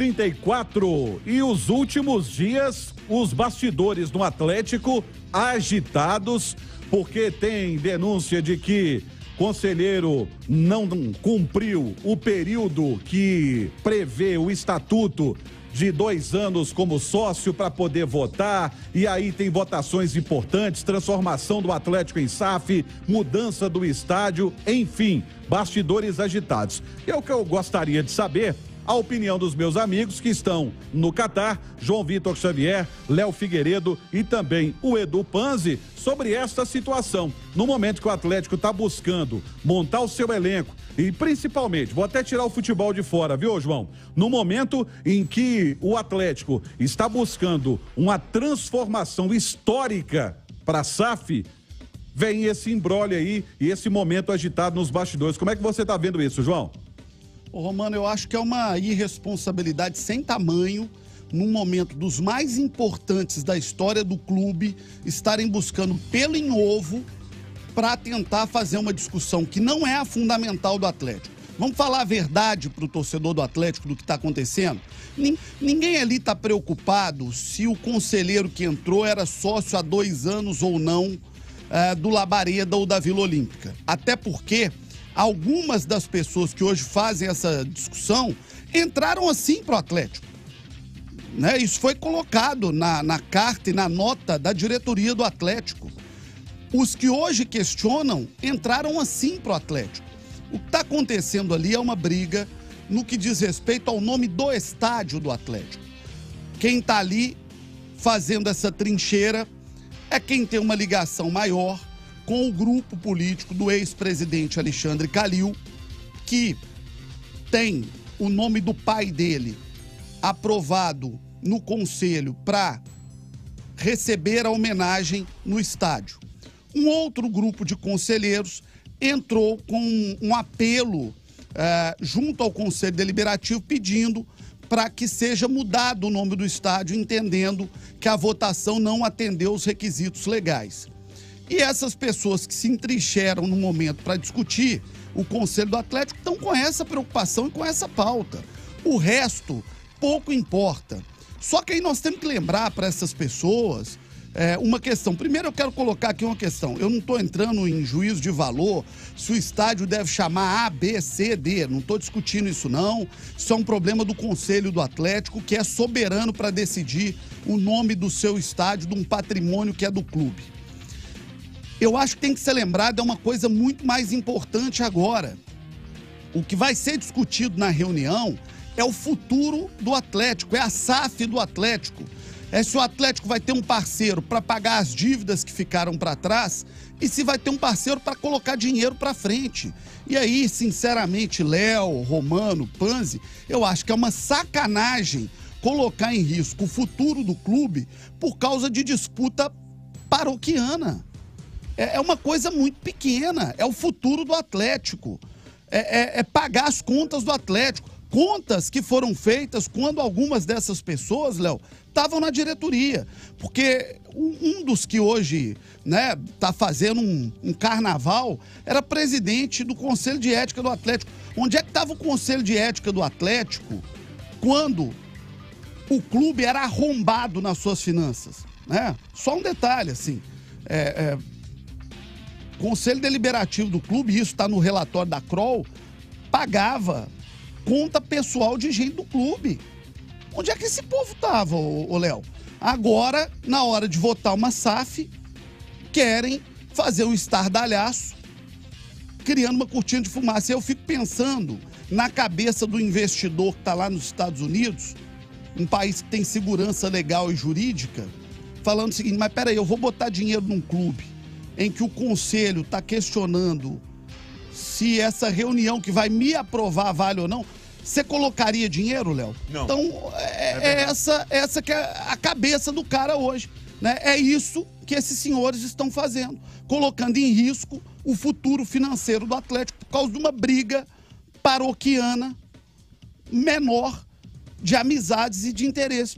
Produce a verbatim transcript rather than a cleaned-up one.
trinta e quatro. E os últimos dias, os bastidores no Atlético agitados, porque tem denúncia de que conselheiro não cumpriu o período que prevê o estatuto de dois anos como sócio para poder votar, e aí tem votações importantes, transformação do Atlético em S A F, mudança do estádio, enfim, bastidores agitados. É o que eu gostaria de saber, a opinião dos meus amigos que estão no Catar, João Vitor Xavier, Léo Figueiredo e também o Edu Panze, sobre esta situação. No momento que o Atlético está buscando montar o seu elenco, e principalmente, vou até tirar o futebol de fora, viu, João? No momento em que o Atlético está buscando uma transformação histórica para a S A F, vem esse imbróglio aí e esse momento agitado nos bastidores. Como é que você está vendo isso, João? Ô, Romano, eu acho que é uma irresponsabilidade sem tamanho, num momento dos mais importantes da história do clube, estarem buscando pelo em ovo para tentar fazer uma discussão que não é a fundamental do Atlético. Vamos falar a verdade para o torcedor do Atlético do que está acontecendo? Ninguém ali está preocupado se o conselheiro que entrou era sócio há dois anos ou não é, do Labareda ou da Vila Olímpica. Até porque algumas das pessoas que hoje fazem essa discussão entraram assim para o Atlético. Né? Isso foi colocado na, na carta e na nota da diretoria do Atlético. Os que hoje questionam entraram assim pro Atlético. O que está acontecendo ali é uma briga no que diz respeito ao nome do estádio do Atlético. Quem está ali fazendo essa trincheira é quem tem uma ligação maior com o grupo político do ex-presidente Alexandre Kalil, que tem o nome do pai dele aprovado no conselho para receber a homenagem no estádio. Um outro grupo de conselheiros entrou com um apelo eh, junto ao Conselho Deliberativo pedindo para que seja mudado o nome do estádio, entendendo que a votação não atendeu os requisitos legais. E essas pessoas que se entrincheram no momento para discutir o Conselho do Atlético estão com essa preocupação e com essa pauta. O resto pouco importa. Só que aí nós temos que lembrar para essas pessoas... É, uma questão. Primeiro eu quero colocar aqui uma questão. Eu não estou entrando em juízo de valor se o estádio deve chamar A, B, C, D. Não estou discutindo isso, não. Isso é um problema do Conselho do Atlético, que é soberano para decidir o nome do seu estádio, de um patrimônio que é do clube. Eu acho que tem que ser lembrado, é uma coisa muito mais importante agora. O que vai ser discutido na reunião é o futuro do Atlético, é a S A F do Atlético. É se o Atlético vai ter um parceiro para pagar as dívidas que ficaram para trás e se vai ter um parceiro para colocar dinheiro para frente. E aí, sinceramente, Léo, Romano, Panze, eu acho que é uma sacanagem colocar em risco o futuro do clube por causa de disputa paroquiana. É uma coisa muito pequena, é o futuro do Atlético, é, é, é pagar as contas do Atlético. Contas que foram feitas quando algumas dessas pessoas, Léo, estavam na diretoria. Porque um dos que hoje, né, tá fazendo um, um carnaval era presidente do Conselho de Ética do Atlético. Onde é que estava o Conselho de Ética do Atlético quando o clube era arrombado nas suas finanças? Né? Só um detalhe, assim... É, é, Conselho Deliberativo do clube, isso está no relatório da Kroll, pagava conta pessoal de gente do clube. Onde é que esse povo tava, ô Léo? Agora, na hora de votar uma S A F, querem fazer um estardalhaço, criando uma cortina de fumaça. E eu fico pensando na cabeça do investidor que está lá nos Estados Unidos, um país que tem segurança legal e jurídica, falando o seguinte: mas peraí, eu vou botar dinheiro num clube em que o conselho está questionando se essa reunião que vai me aprovar vale ou não. Você colocaria dinheiro, Léo? Não. Então, é, é essa, essa que é a cabeça do cara hoje. Né? É isso que esses senhores estão fazendo, colocando em risco o futuro financeiro do Atlético por causa de uma briga paroquiana menor de amizades e de interesses pessoais.